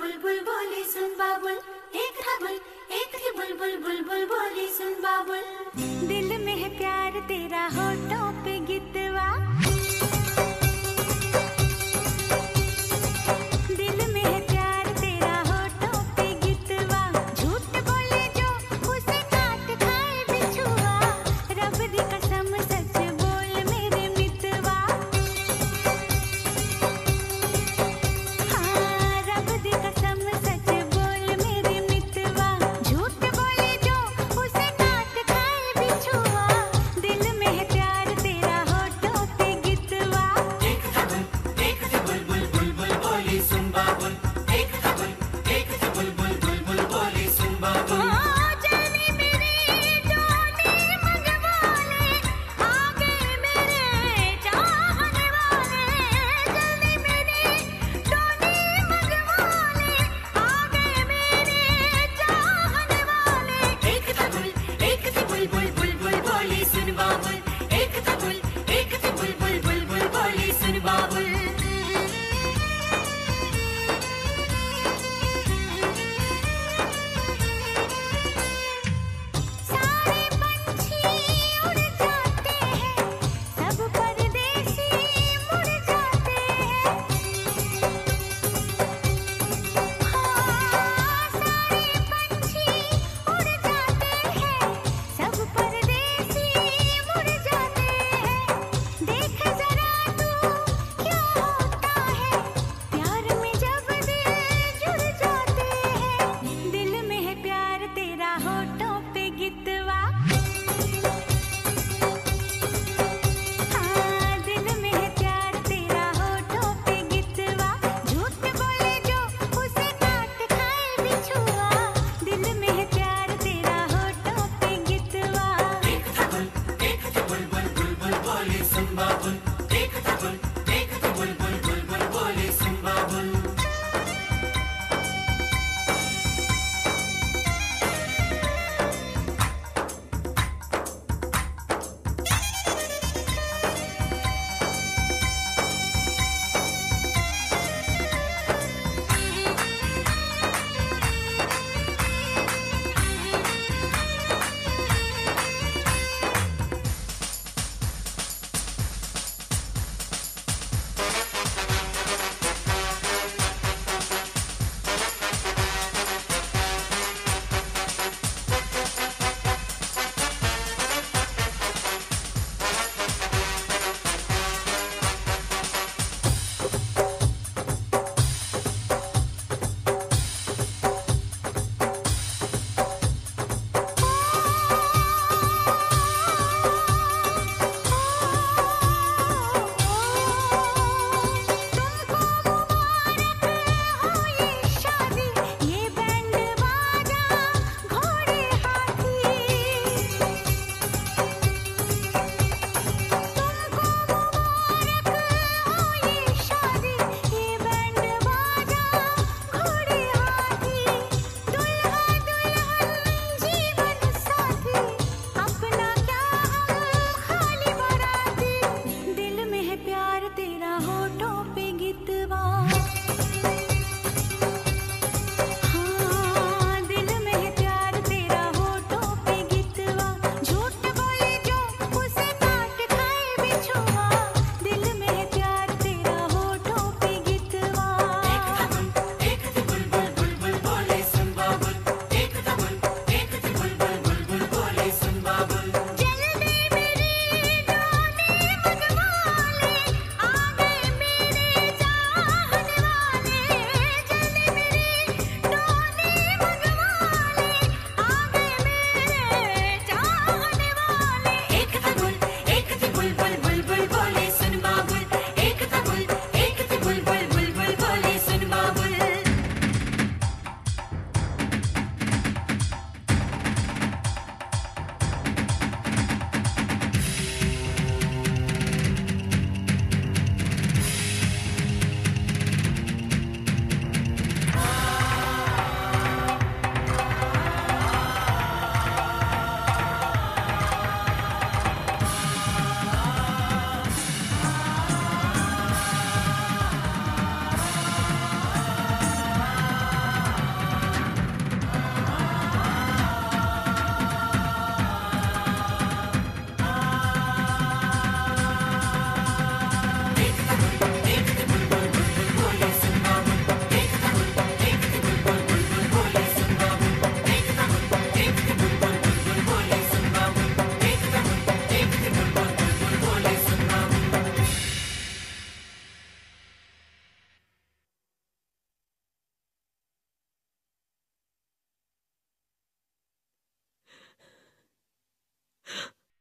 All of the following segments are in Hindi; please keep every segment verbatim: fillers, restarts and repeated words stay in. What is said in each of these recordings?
बुलबुल बोले सुन बाबुल, एक था बुल एक थी बुलबुल बुलबुल बोले सुन बाबुल। दिल में है प्यार तेरा होठों पे गितवा, दिल में है प्यार तेरा होठों पे गितवा। झूठ बोले जो उसे काट खाए बिछुआ, रब दी कसम सच बोल मेरे मितवा। हाँ रब दी कसम सच बोल मेरे मितवा। झूठ बोले जो उसे काट खाए बिछुआ, दिल में है प्यार तेरा होठों पे।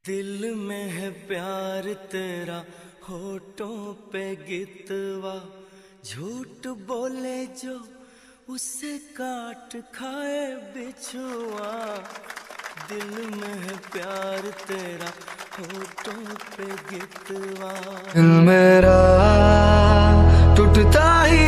दिल में है प्यार तेरा होठों पे गितवा, झूठ बोले जो उसे काट खाए बिछुआ। दिल में है प्यार तेरा होठों पे गितवा, दिल मेरा टूटता ही